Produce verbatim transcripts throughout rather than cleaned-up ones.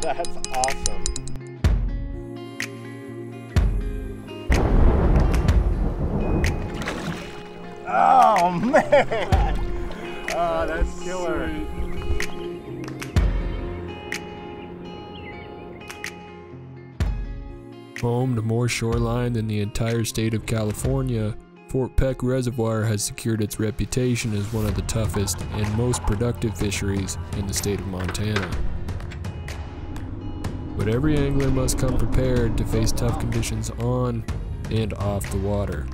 That's awesome. Oh man! Oh, that's killer. Home to more shoreline than the entire state of California, Fort Peck Reservoir has secured its reputation as one of the toughest and most productive fisheries in the state of Montana. But every angler must come prepared to face tough conditions on and off the water.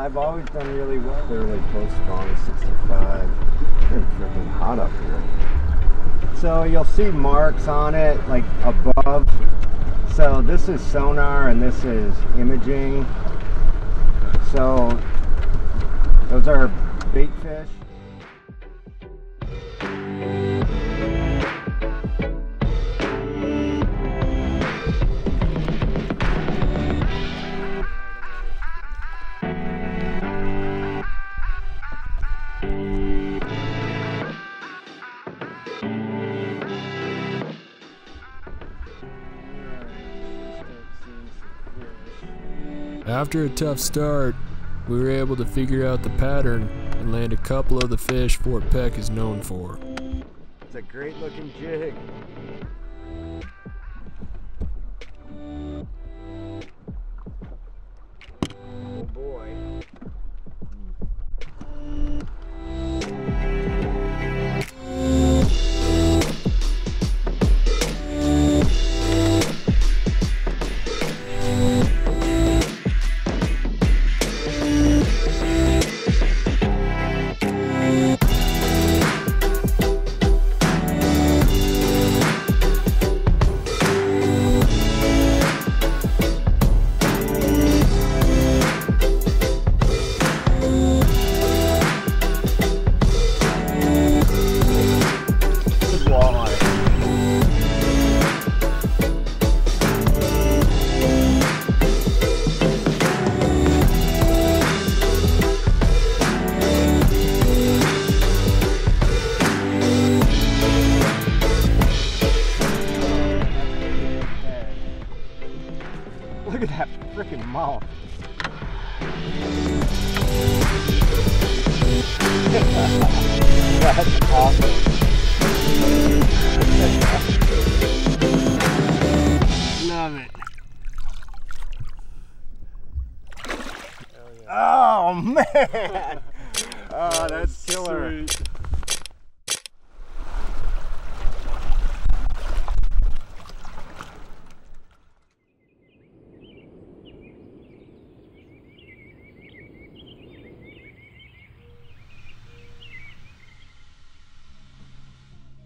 I've always done really well. They're like close to on sixty-five. They're freaking hot up here. So you'll see marks on it, like above. So this is sonar and this is imaging. So those are bait fish. After a tough start, we were able to figure out the pattern and land a couple of the fish Fort Peck is known for. It's a great looking jig. Oh boy. Look at that frickin' mouth. That's awesome. Love it. Oh man! Oh, that's killer. Sweet.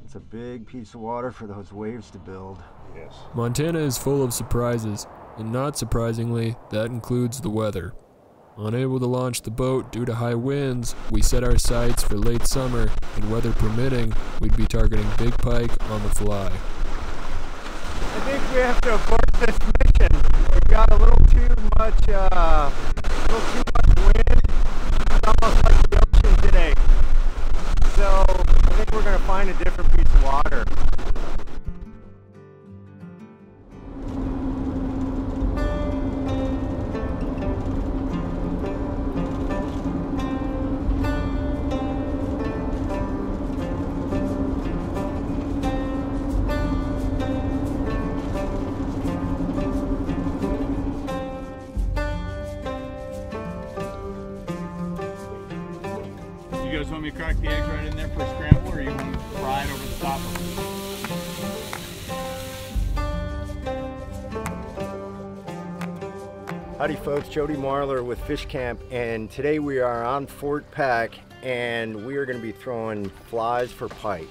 It's a big piece of water for those waves to build. Yes. Montana is full of surprises, and not surprisingly, that includes the weather. Unable to launch the boat due to high winds, we set our sights for late summer, and weather permitting, we'd be targeting big pike on the fly. I think we have to abort this mission. We've got a little too much, uh, a little too much wind. It's almost like the ocean today. So I think we're going to find a different piece of water. right in there for a scramble, or you want to fry it over the top of it? Howdy folks, Jody Marler with Fish Camp, and today we are on Fort Peck and we are going to be throwing flies for pike.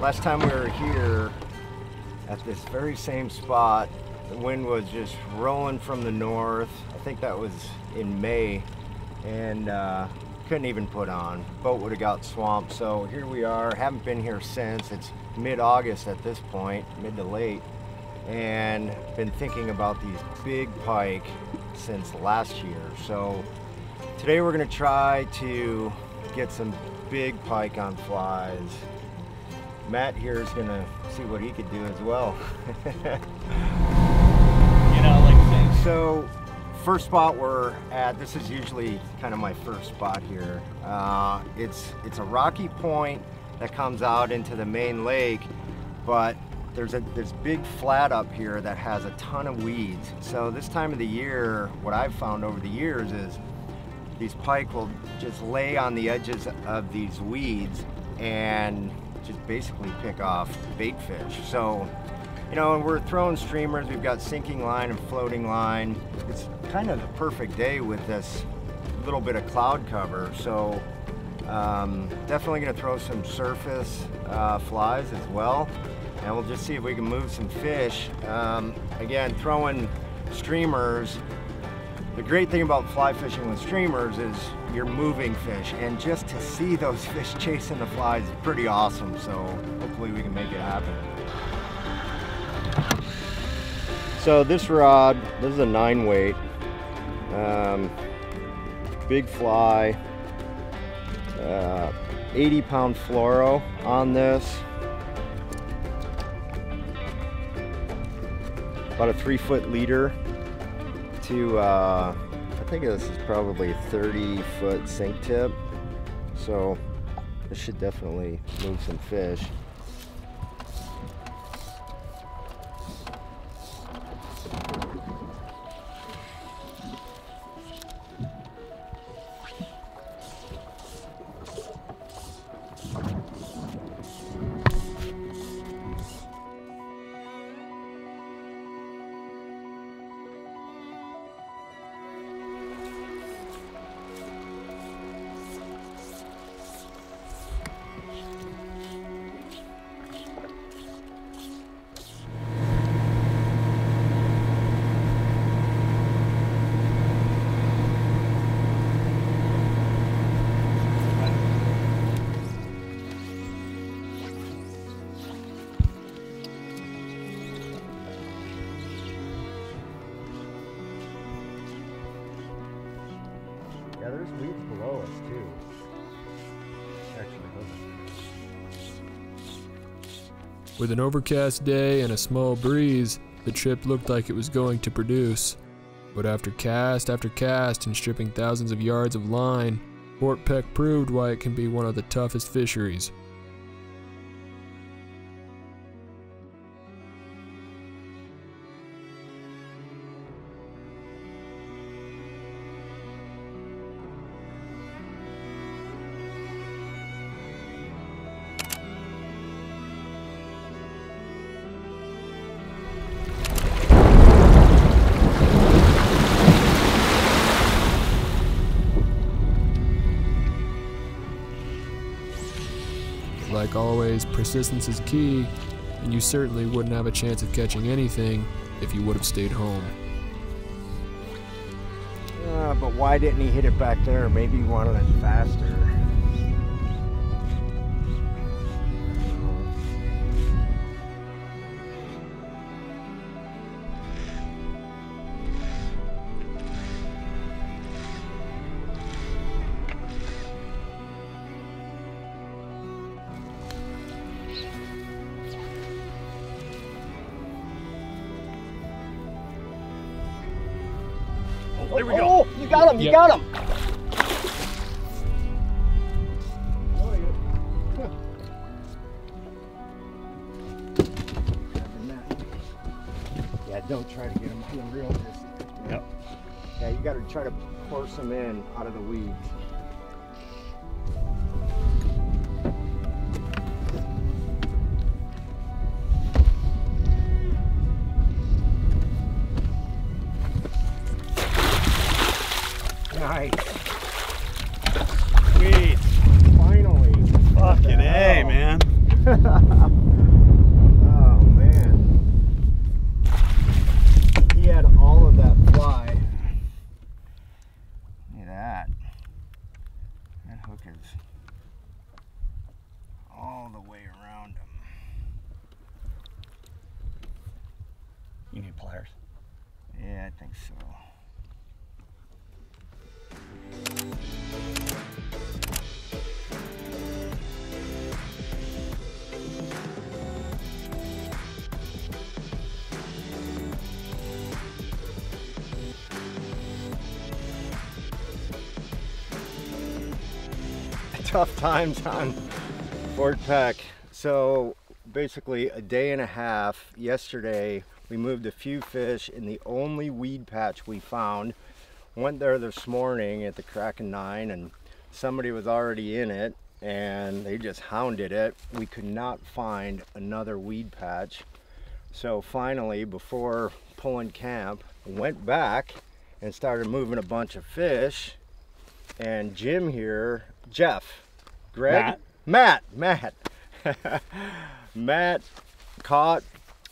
Last time we were here at this very same spot, the wind was just rolling from the north. I think that was in May, and uh, couldn't even put on. Boat would have got swamped, so here we are. Haven't been here since. It's mid-August at this point, mid to late, and been thinking about these big pike since last year. So today we're gonna try to get some big pike on flies. Matt here is gonna see what he could do as well. You know, like things. So first spot we're at, this is usually kind of my first spot here. Uh, it's, it's a rocky point that comes out into the main lake, but there's a, this big flat up here that has a ton of weeds. So this time of the year, what I've found over the years is these pike will just lay on the edges of these weeds and just basically pick off bait fish. So, you know, and we're throwing streamers, we've got sinking line and floating line. It's kind of the perfect day with this little bit of cloud cover. So um, definitely gonna throw some surface uh, flies as well. And we'll just see if we can move some fish. Um, again, throwing streamers. The great thing about fly fishing with streamers is you're moving fish, and just to see those fish chasing the flies is pretty awesome. So hopefully we can make it happen. So this rod, this is a nine weight, um, big fly, uh, eighty pound fluoro on this, about a three foot leader to, uh, I think this is probably a thirty foot sink tip. So this should definitely move some fish. Yeah, there's weeds below us too. Actually, with an overcast day and a small breeze, the trip looked like it was going to produce. But after cast after cast and stripping thousands of yards of line, Fort Peck proved why it can be one of the toughest fisheries. Like always, persistence is key, and you certainly wouldn't have a chance of catching anything if you would have stayed home. Uh, but why didn't he hit it back there? Maybe he wanted it faster. There we go. Oh, you got him, you yep. got him. Yeah, don't try to get him in real. Yep. you got to try to force them in out of the weeds. Nice. Sweet. Finally. Fucking A, man. Oh, man. He had all of that fly. Look at that. That hook is all the way around him. You need pliers? Yeah, I think so. Tough times on Fort Peck. So basically a day and a half yesterday, we moved a few fish in the only weed patch we found. Went there this morning at the crack of nine and somebody was already in it and they just hounded it. We could not find another weed patch. So finally, before pulling camp, went back and started moving a bunch of fish. And Jim here, Jeff, Greg, Matt, Matt, Matt, Matt caught,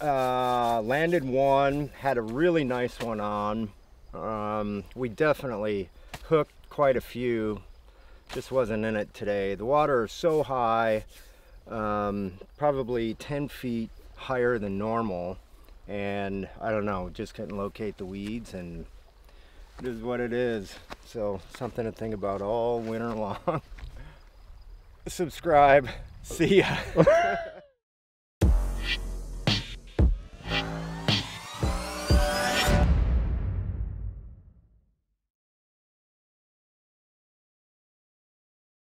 uh, landed one, had a really nice one on. Um, we definitely hooked quite a few, just wasn't in it today. The water is so high, um, probably ten feet higher than normal, and I don't know, just couldn't locate the weeds, and it is what it is. So something to think about all winter long. Subscribe, see ya.